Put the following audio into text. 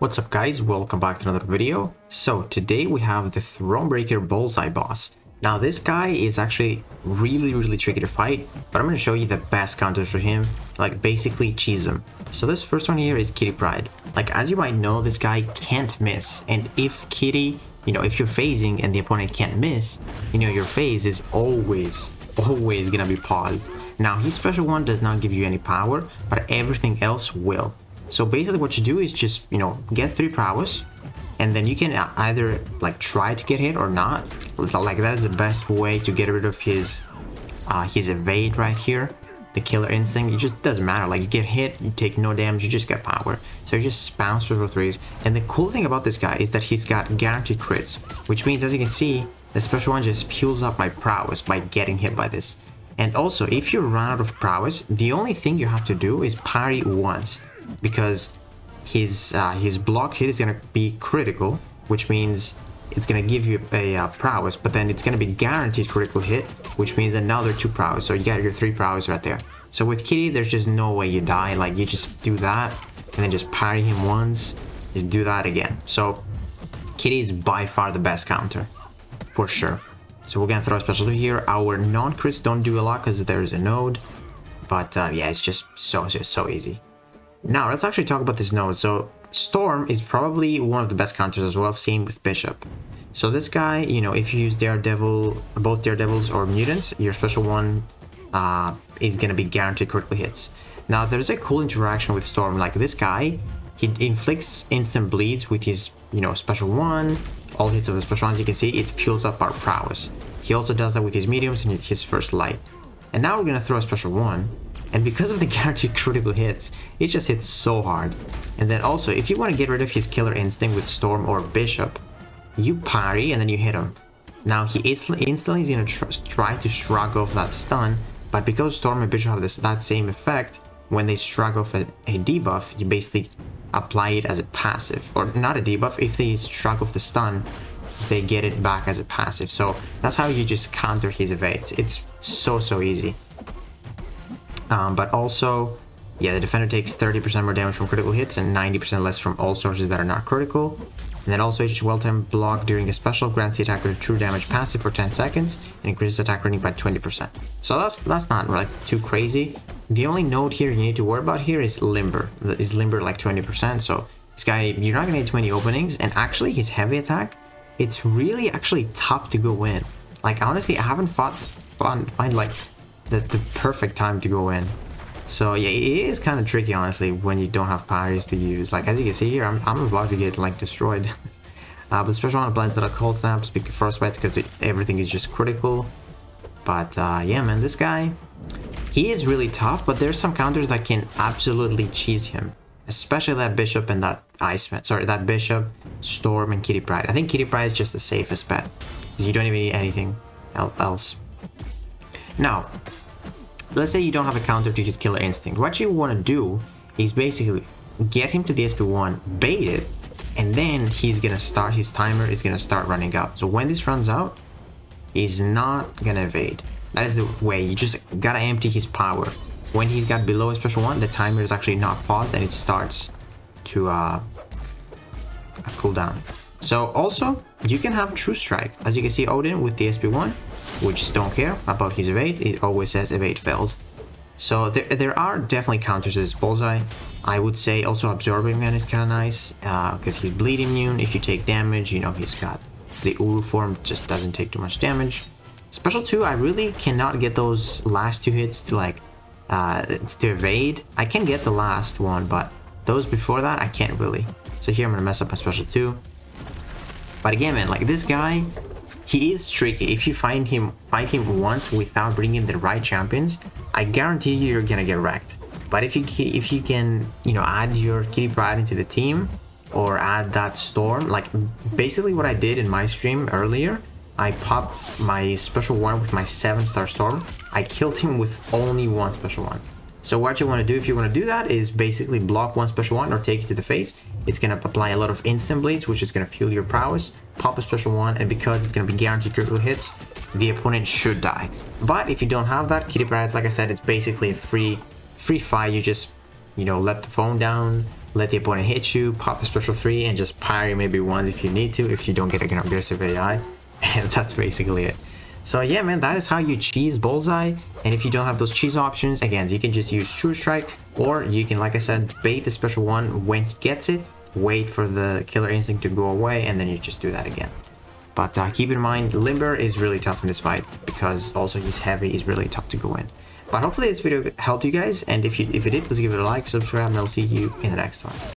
What's up guys, welcome back to another video. So today we have the Thronebreaker Bullseye Boss. Now this guy is actually really tricky to fight, but I'm going to show you the best counters for him, like basically cheese him. So this first one here is Kitty Pryde. Like as you might know, this guy can't miss, and if Kitty, you know, if you're phasing and the opponent can't miss, you know, your phase is always gonna be paused. Now his special one does not give you any power, but everything else will. So basically what you do is just, you know, get 3 prowess, and then you can either like try to get hit or not. Like that is the best way to get rid of his evade right here, the Killer Instinct. It just doesn't matter, like you get hit, you take no damage, you just get power. So you just bounce for 3s. And the cool thing about this guy is that he's got guaranteed crits, which means as you can see, the special one just fuels up my prowess by getting hit by this. And also, if you run out of prowess, the only thing you have to do is parry once, because his block hit is going to be critical, which means it's going to give you a prowess, but then it's going to be guaranteed critical hit, which means another 2 prowess. So you got your 3 prowess right there. So with Kitty, there's just no way you die. Like you just do that and then just parry him once, you do that again. So Kitty is by far the best counter for sure. So we're going to throw a special here. Our non-crits don't do a lot because there's a node, but yeah, it's just so easy. Now let's actually talk about this node. So Storm is probably one of the best counters as well, same with Bishop. So this guy, you know, if you use Daredevil, both Daredevils or Mutants, your special one is going to be guaranteed critical hits. Now there's a cool interaction with Storm, like this guy, he inflicts instant bleeds with his, you know, special one. All hits of the special ones, you can see, it fuels up our prowess. He also does that with his mediums and his first light. And now we're going to throw a special one. And because of the guaranteed critical hits, it just hits so hard. And then also, if you want to get rid of his Killer Instinct with Storm or Bishop, you parry and then you hit him. Now he instantly is going to try to shrug off that stun, but because Storm and Bishop have that same effect, when they shrug off a debuff, you basically apply it as a passive. Or not a debuff, if they shrug off the stun, they get it back as a passive. So that's how you just counter his evades. It's so easy. But also, yeah, the defender takes 30% more damage from critical hits and 90% less from all sources that are not critical. And then also each well-timed block during a special grants the attacker a true damage passive for 10 seconds and increases attack rating by 20%. So that's not like too crazy. The only node here you need to worry about here is Limber. Is Limber like 20%? So this guy, you're not gonna get too many openings. And actually, his heavy attack, it's really actually tough to go in. Like honestly, I haven't found like the perfect time to go in. So yeah, it is kind of tricky honestly when you don't have powers to use. Like as you can see here, I'm about to get like destroyed. But special one applies that are cold snaps, first bites, because everything is just critical. But yeah man, this guy, he is really tough, but there's some counters that can absolutely cheese him, especially that Bishop and that Iceman, sorry, that Bishop, Storm, and Kitty Pryde. I think Kitty Pryde is just the safest bet because you don't even need anything else. Now let's say you don't have a counter to his Killer Instinct. What you want to do is basically get him to the SP1, bait it, and then he's going to start, his timer is going to start running out. So when this runs out, he's not going to evade. That is the way. You just got to empty his power. When he's got below a special one, the timer is actually not paused and it starts to cool down. So also, you can have True Strike. As you can see, Odin with the SP1, we just don't care about his evade. It always says evade failed. So there are definitely counters to this Bullseye. I would say also Absorbing Man is kind of nice because he's bleed immune. If you take damage, you know, he's got the Uru form, just doesn't take too much damage. Special 2, I really cannot get those last 2 hits to like to evade. I can get the last one, but those before that I can't really. So here I'm gonna mess up my special 2. But again man, like this guy, he is tricky. If you fight him once without bringing the right champions, I guarantee you you're gonna get wrecked. But if you can, you know, add your Kitty Pryde into the team or add that Storm, like basically what I did in my stream earlier, I popped my special one with my 7-star Storm. I killed him with only 1 special one. So what you want to do if you want to do that is basically block 1 special one or take it to the face. It's going to apply a lot of instant bleeds, which is going to fuel your prowess. Pop a special one, and because it's going to be guaranteed critical hits, the opponent should die. But if you don't have that, Kitty Pryde, like I said, it's basically a free fight. You just, you know, let the phone down, let the opponent hit you, pop the special 3, and just parry maybe once if you need to, if you don't get an aggressive AI. And that's basically it. So yeah, man, that is how you cheese Bullseye. And if you don't have those cheese options, again, you can just use True Strike, or you can, like I said, bait the special 1 when he gets it, wait for the Killer Instinct to go away, and then you just do that again. But keep in mind, Limber is really tough in this fight, because also he's heavy, he's really tough to go in. But hopefully this video helped you guys, and if it did, please give it a like, subscribe, and I'll see you in the next one.